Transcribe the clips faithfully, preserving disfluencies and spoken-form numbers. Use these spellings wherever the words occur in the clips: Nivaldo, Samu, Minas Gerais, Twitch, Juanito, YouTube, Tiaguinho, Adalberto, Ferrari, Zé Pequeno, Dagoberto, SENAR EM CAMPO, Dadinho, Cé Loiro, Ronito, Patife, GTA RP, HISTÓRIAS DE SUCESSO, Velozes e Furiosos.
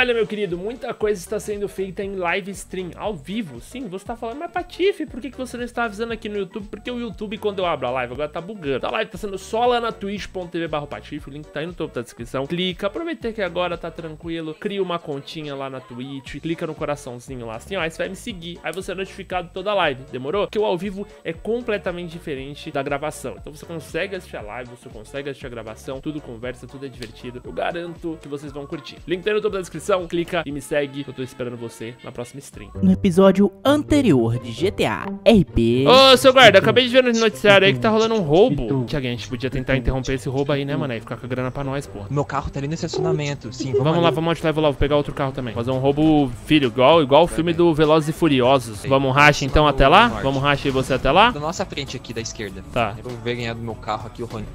olha, meu querido, muita coisa está sendo feita em live stream, ao vivo. Sim, você está falando, mas Patife, por que você não está avisando aqui no YouTube? Porque o YouTube, quando eu abro a live, agora tá bugando. A live tá sendo só lá na twitch ponto tv barra patife, o link tá aí no topo da descrição. Clica, aproveita que agora tá tranquilo, cria uma continha lá na Twitch, clica no coraçãozinho lá assim, ó, aí você vai me seguir. Aí você é notificado toda a live, demorou? Porque o ao vivo é completamente diferente da gravação. Então você consegue assistir a live, você consegue assistir a gravação, tudo conversa, tudo é divertido. Eu garanto que vocês vão curtir. Link tá aí no topo da descrição, clica e me segue. Eu tô esperando você na próxima stream. No episódio anterior de G T A R P... Ô, seu guarda, acabei de ver no noticiário aí que tá rolando um roubo. Tiago, a gente podia tentar interromper esse roubo aí, né, mano? E ficar com a grana pra nós, porra. Meu carro tá ali no estacionamento, sim. Vamos, vamos lá, vamos onde lá, vou lá, vou pegar outro carro também. Fazer um roubo, filho, igual, igual o filme do Velozes e Furiosos. Vamos racha então até lá? Vamos racha e você até lá? Da nossa frente aqui, da esquerda. Tá. Eu vou ver ganhar do meu carro aqui, o Roninho.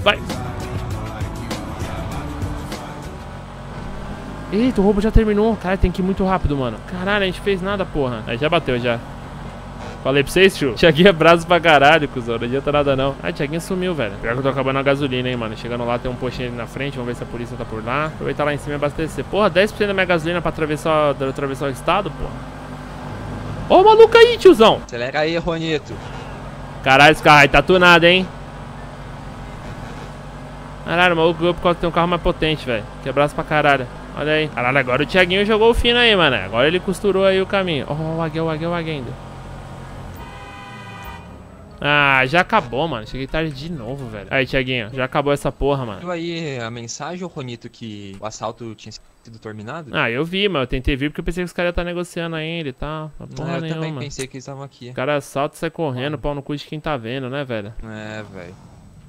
Vai! Eita, o roubo já terminou. Cara, tem que ir muito rápido, mano. Caralho, a gente fez nada, porra. Aí já bateu, já. Falei pra vocês, tio. Tiaguinho é brasa pra caralho, cuzão. Não adianta nada, não. Ah, Tiaguinho sumiu, velho. Pior que eu tô acabando a gasolina, hein, mano. Chegando lá, tem um postinho ali na frente. Vamos ver se a polícia tá por lá. Aproveitar lá em cima e abastecer. Porra, dez por cento da minha gasolina pra atravessar, pra atravessar o estado, porra. Ó, o maluco aí, tiozão. Acelera aí, Ronito. Caralho, esse carro aí tá tunado, hein. Caralho, o maluco ganhou por causa que tem um carro mais potente, velho. Que é brasa pra caralho. Olha aí. Caralho, agora o Tiaguinho jogou o fino aí, mano. Agora ele costurou aí o caminho. Ó, oh, o Aguinho, o Aguinho, o Aguinho ainda. Ah, já acabou, mano. Cheguei tarde de novo, velho. Aí, Tiaguinho, já acabou essa porra, mano. Viu aí a mensagem, ô Ronito, que o assalto tinha sido terminado? Ah, eu vi, mano. Eu tentei vir porque eu pensei que os caras iam estar negociando ainda e tal. Tá? Porra não, eu nenhuma, também mano. Pensei que eles estavam aqui. O cara assalta e sai correndo, ah. Pau no cu de quem tá vendo, né, velho? É, velho.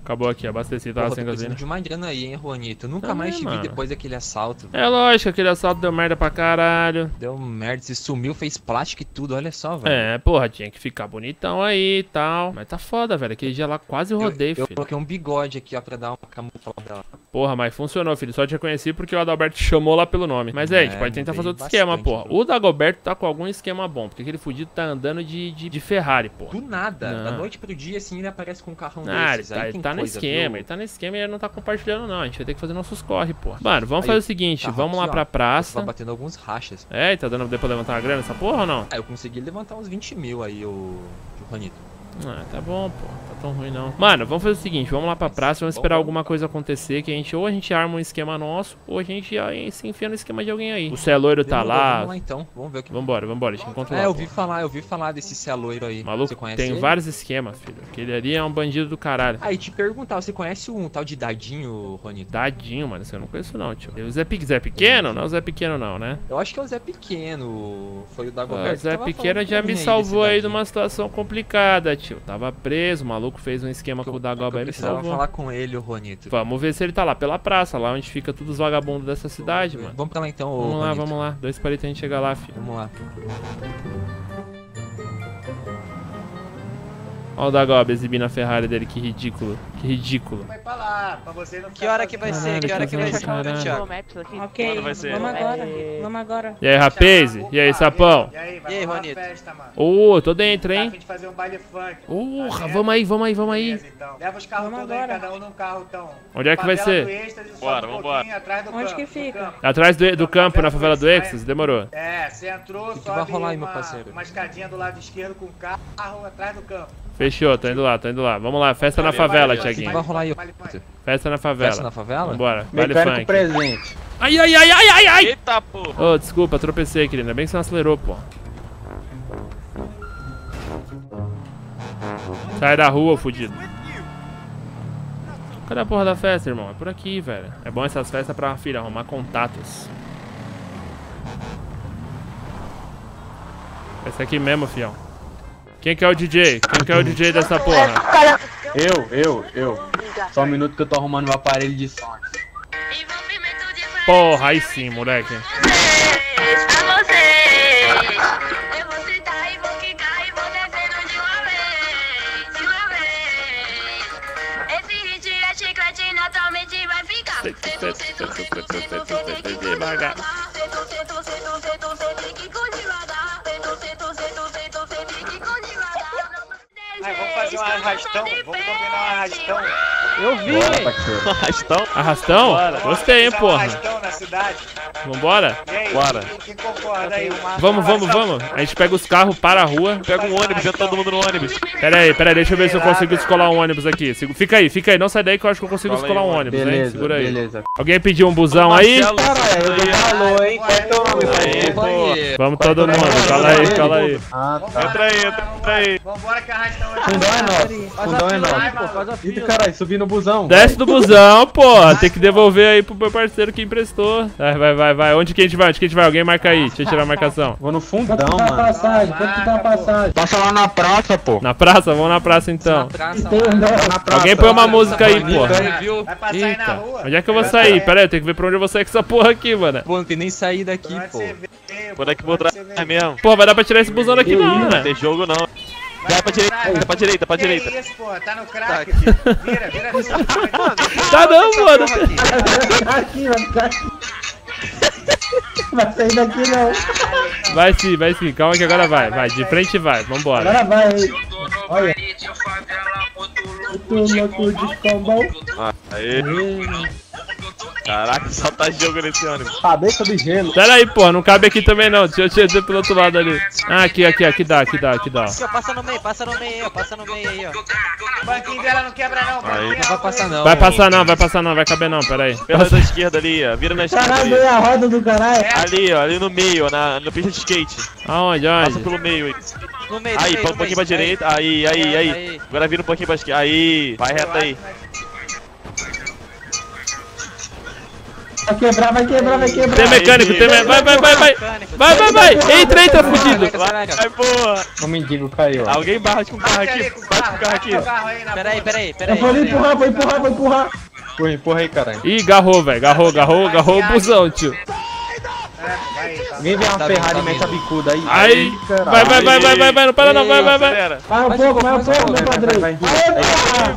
Acabou aqui, abasteci, tava sem gasolina. De uma grana aí, hein, Juanito? Nunca mais te vi depois daquele assalto. Véio. É lógico, aquele assalto deu merda pra caralho. Deu merda, se sumiu, fez plástico e tudo, olha só, velho. É, porra, tinha que ficar bonitão aí e tal. Mas tá foda, velho, aquele dia lá quase rodei, eu, eu filho. Eu coloquei um bigode aqui, ó, pra dar uma camuflada. Porra, mas funcionou, filho, só te reconheci porque o Adalberto chamou lá pelo nome. Mas é, é a gente pode tentar fazer outro bastante, esquema, porra. O Dagoberto tá com algum esquema bom, porque aquele fudido tá andando de, de, de Ferrari, porra. Do nada, não. Da noite pro dia, assim, ele aparece com um carrão ah, desses. Aí, tá, no esquema, ele tá no esquema e ele não tá compartilhando, não. A gente vai ter que fazer nossos corre, porra. Mano, vamos aí, fazer o seguinte, tá vamos lá pra praça. Tá batendo alguns rachas. É, e tá dando pra levantar uma grana essa porra ou não? Ah, eu consegui levantar uns vinte mil aí, o Juanito. Ah, tá bom, pô. Tá tão ruim, não. Mano, vamos fazer o seguinte, vamos lá pra praça, vamos esperar alguma coisa acontecer, que a gente, ou a gente arma um esquema nosso, ou a gente aí, se enfia no esquema de alguém aí. O Cé Loiro tá lá. Vamos lá, então. Vamos ver o que... Vambora, vambora, a gente encontra lá. É, eu ouvi falar, eu ouvi falar desse Cé Loiro aí. Maluco, você conhece tem ele? Vários esquemas, filho. Aquele ali é um bandido do caralho. Aí, te perguntar, você conhece um tal de Dadinho, Ronito? Dadinho, mano, eu não conheço não, tio. O Zé, Pe... Zé Pequeno? Não é o Zé Pequeno não, né? Eu acho que é o Zé Pequeno. Foi o Dagoberto. Ah, o Zé Pequeno já me salvou aí de uma situação complicada. Tio, tava preso, o maluco fez um esquema que com o Dagoba aí. Precisava falar com ele, o Ronito. Vamos ver se ele tá lá pela praça, lá onde fica todos os vagabundos dessa cidade, mano. Vamos pra lá então, ô Vamos Ronito. Lá, vamos lá. Dois palitos a gente chega lá, filho. Vamos lá. Olha o Dagoba exibindo a Ferrari dele, que ridículo. Que ridículo. Vai pra lá, pra você não. Que hora que vai caralho, ser? Que hora que vai ser? Ok, vamos agora. Vamos agora. E aí, rapaz? E aí, sapão? E aí, vai e aí, Ronito? Ô, oh, tô dentro, hein? Tá, fazer um baile funk. Porra, tá vamos aí, vamos aí, vamos aí. Beleza, então. Leva os carros todos aí, cada um num carro, então. Onde é que vai ser? Bora, vamos embora. Onde que fica? Atrás do, do campo, na favela do Exas? Demorou. É, você entrou, sobe uma escadinha do lado esquerdo com o carro atrás do campo. Fechou, tô indo lá, tô indo lá. Vamos lá, festa na favela, Tiaguinho. Vai rolar aí. Festa na favela. Festa na favela? Vambora, baile funk. Presente. Ai, ai, ai, ai, ai, ai. Eita, porra. Ô, oh, desculpa, tropecei, querida. Ainda bem que você não acelerou, pô. Sai da rua, fudido. Cadê a porra da festa, irmão? É por aqui, velho. É bom essas festas pra, filha, arrumar contatos. Essa aqui mesmo, fião. Quem que é o D J? Quem que é o D J dessa porra? Eu, eu, eu. Só um minuto que eu tô arrumando meu aparelho de som. Porra, aí sim, moleque. Vamos fazer um arrastão, vamos combinar um arrastão. Eu vi! Bora, arrastão? Arrastão? Bora. Gostei, hein, porra. Arrastão na cidade. Vambora? Bora. Vamos, vamos, vamos. A gente pega os carros, para a rua. Pega um ônibus, já todo mundo no ônibus. Pera aí, pera aí, deixa eu ver se eu consigo descolar um ônibus aqui. Fica aí, fica aí, não sai daí que eu acho que eu consigo descolar um ônibus, beleza, hein? Segura aí. Beleza. Alguém pediu um busão aí? Vamos todo mundo, cala aí, cala aí. Ah, tá. Entra aí, entra aí. Vambora que a rádio tá hoje. Fundão é nosso, fundão é nosso. Faz a fila, caralho, subi no busão. Desce do busão, porra. Tem que devolver aí pro meu parceiro que emprestou. Vai, vai, vai, vai. Onde que a gente vai? Onde que a gente vai? Alguém marca aí, deixa eu tirar a marcação. Vou no fundão, mano. Quanto tá a passagem? Quanto tá a passagem? Passa lá na praça, pô. Na praça? Vamos na praça então. Alguém põe uma música aí, porra. Vai passar aí na rua. Onde é que eu vou sair? Pera aí, eu tenho que ver pra onde eu vou sair com essa porra aqui, mano. Pô, não tem nem sair daqui, pô. Quando é que eu vou trazer mesmo? Pô, vai dar pra tirar esse busão daqui não, né? Não tem jogo não. Vai pra direita, vai pra direita, pra direita. Que isso, pô, tá no crack. Vira, vira, vira. Tá não, mano. Aqui, mano, tá aqui. Vai sair daqui não. Vai sim, vai sim, calma que agora vai, vai, de frente vai, vambora. Agora vai. Olha. Eu tô louco de combão. Aê. Caraca, só tá jogo nesse ônibus. Cabeça de gelo. Pera aí, pô, não cabe aqui também não. Deixa eu te dizer pelo outro lado ali. Ah, aqui, aqui, aqui dá, aqui dá, aqui dá. Passa no meio, passa no meio, passa no meio aí, ó. O banquinho dela não quebra não, aí. Não vai passar não. Vai passar não, vai passar não, vai caber não, pera aí. Pela da esquerda ali, ó. Vira na esquerda. Caralho, ali. A roda do caralho. Ali, ó, ali no meio, na, na pista de skate. Aonde, aonde? Passa pelo meio aí. No meio, aí, um pouquinho pra direita. Aí, aí, aí. Agora vira um pouquinho pra esquerda. Aí, vai reto aí. Vai quebrar, vai quebrar, vai quebrar. Tem mecânico, tem mecânico. Vai, vai, vai, vai. Vai, vai, vai. Entra, entra, fudido. Vai, boa. O mendigo caiu. Alguém barra com o carro aqui. Bate com o carro aqui. Peraí, peraí, peraí. Eu vou empurrar, vou empurrar, vou empurrar. Empurra, empurra aí, caralho. Ih, garrou, velho. Garrou, garrou, garrou o busão, tio. Ninguém vê uma Ferrari e mete a bicuda aí. Aí, vai, vai, vai, vai, vai, vai. Não para não, vai, vai, vai. Vai um pouco, vai um pouco, meu padrão.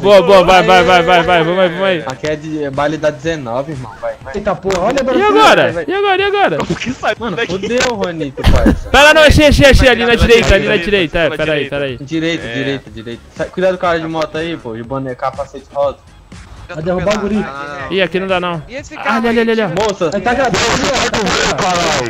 Boa, boa, vai, vai, vai, vai, vai. Vamos aí, vamos aí. Aqui é de baile da dezenove, irmão, vai. Eita porra, olha agora. E agora? E agora? E agora? Como que sai? Mano, fodeu, Ronito, parça. Pera, não, achei, achei, achei. Ali na direita, ali na direita. É, pera aí, pera aí. Direita, direita, direita. Cuidado com a cara de moto aí, pô. De boneca, capacete rosa. Vai derrubar o guri. Ih, aqui não dá não. Ah, ali, ali, ali, ali. Moça, tá gravando.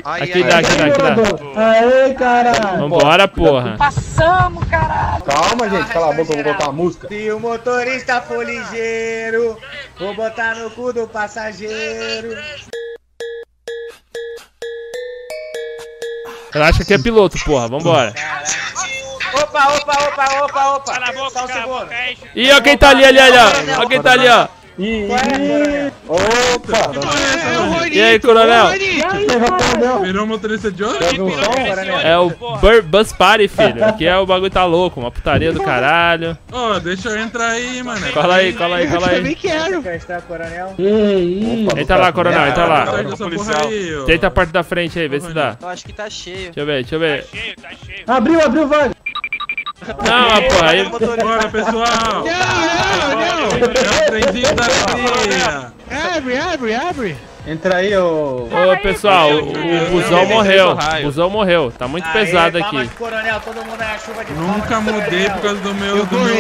Aqui dá, aqui dá, aqui dá. Aê, caralho. Vambora, porra. Passamos, caralho. Calma, gente. Cala a boca, eu vou botar uma música. Se o motorista for ligeiro, vou botar no cu do passageiro. Relaxa que é piloto, porra. Vambora. Opa, opa, opa, opa, opa. Cala a boca, só um segundo. Ih, ó quem tá ali, ali, ali, ó. Ó quem tá ali, ó. Ih, opa. E aí, coronel? Virou motorista de ônibus? É o Bus Party, filho. Aqui é o bagulho tá louco, uma putaria do caralho. Ô, deixa eu entrar aí, mano. Cola aí, cola aí, cola aí. Eu também quero. Entra lá, coronel, entra lá. Tenta a parte da frente aí, vê se dá. Eu acho que tá cheio. Deixa eu ver, deixa eu ver. Tá cheio, tá cheio. Abriu, abriu, vale. Não, pô, aí... Bora, pessoal! Não, não, não! É o trenzinho da alegria! Abre, abre, abre! Entra aí, ô... Ô, pessoal, o, o busão morreu, o busão morreu, tá muito pesado aqui. Coronel, todo mundo é a chuva de nunca mudei por causa do meu... Eu do meu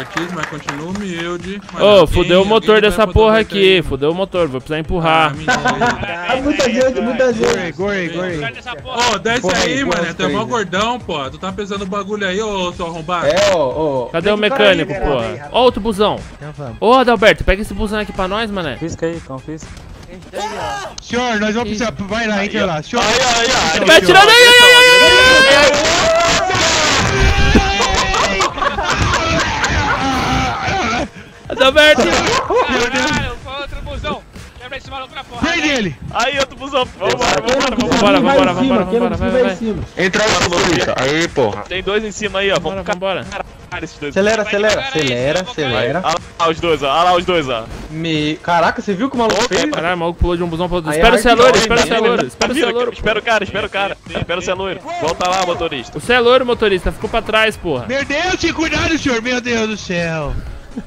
artistas, mas continuo humilde. Ô, fudeu o motor dessa porra aqui, fudeu o motor, vou precisar empurrar. Muita gente, muita gente. Ô, desce aí, mano, tem mó gordão, pô. Tu tá pesando o bagulho aí, ô, seu arrombado. É, ô, ô. Cadê o mecânico, porra? Ó, outro busão. Ô, Adalberto, pega esse busão aqui pra nós, mané. Confisca aí, confisca. Senhor, nós vamos precisar. Vai lá, entra lá. Senhor, vai atirando aí, aí, aí, Adalberto! Caralho, foi outro busão. Quebra esse maluco pra fora. Vem dele! Aí, outro busão. Vambora, vambora, vambora, vambora, vambora, vai. Entra aí, maluco. Aí, porra. Tem dois em cima aí, ó. Vamos embora. Acelera, acelera, acelera, acelera. Olha lá os dois, olha lá os dois, ó. Me... Caraca, você viu que o maluco fez? Caralho, o maluco pulou de um busão pro outro. Espera o celular, espera o celular, espera o celular. Espera o cara, espera o cara. Espera o celular. Volta lá, motorista. O celular, motorista, ficou pra trás, porra. Meu Deus, cuidado, senhor, meu Deus do céu.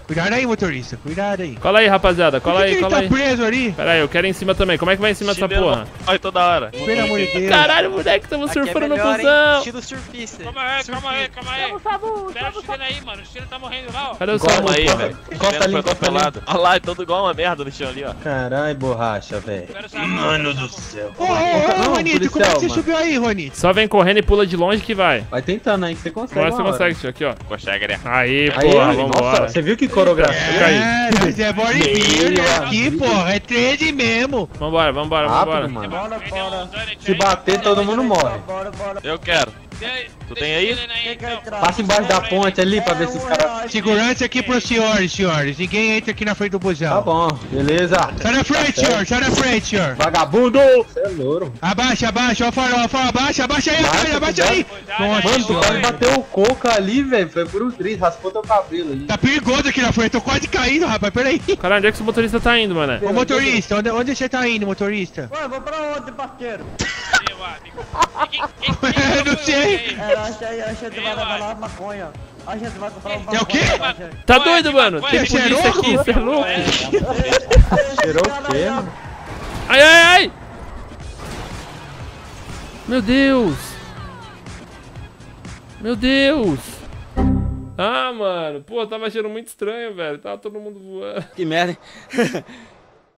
Cuidado aí, motorista, cuidado aí. Cola aí, rapaziada, cola aí, cola aí. Por que ele tá preso ali? Pera aí, eu quero ir em cima também. Como é que vai em cima dessa porra? Vai toda hora. Pelo amor de Deus. Caralho, moleque, tamo surfando no busão. Estilo surfista. Calma aí, calma aí, calma aí. Pera o Chile aí, mano. O Chile tá morrendo lá, ó. Cadê o Samu aí, velho? Costa ali, costa ali. Olha lá, é todo igual uma merda no chão ali, ó. Caralho, borracha, velho. Mano do céu. Ô, ô, ô, Ronito, como é que você subiu aí, Ronito? Só vem correndo e pula de longe que vai. Vai tentando aí, que você consegue. Agora você consegue, tio, aqui, ó. Consegue, né? Aí, porra, vambora. Você viu que coreografia? É, mas é bodybuilder aqui, porra. É trade mesmo. Vambora, vambora, vambora. Bora, bora. Se bater, todo mundo morre. Eu quero. Tu tem aí? Passa embaixo da ponte ali pra ver se os caras... Segurança aqui pros senhores, senhores. Ninguém entra aqui na frente do busão. Tá bom, beleza. Sai da frente, senhor. Sai da frente, senhor. Vagabundo! Você é louro. Abaixa, abaixa. Ó o farol, farol. Abaixa, abaixa aí, abaixa, abaixa aí. Mano, tu quase bateu o coco ali, velho. Foi por um triz, raspou teu cabelo ali. Tá perigoso aqui na frente. Tô quase caindo, rapaz. Pera aí. Caralho, onde é que o motorista tá indo, mano? Ô, motorista, onde, onde você tá indo, motorista? Ué, vou pra onde, parceiro? Meu amigo. Eu não sei. É, acha aí, acha que vai levar lá maconha. A gente vai comprar um... É o quê? Tá doido, mano? Tem polícia aqui, você é louco? Cheirou o quê, mano? Ai, ai, ai! Meu Deus! Meu Deus! Ah, mano, pô, tava cheirando muito estranho, velho. Tava todo mundo voando. Que merda, hein?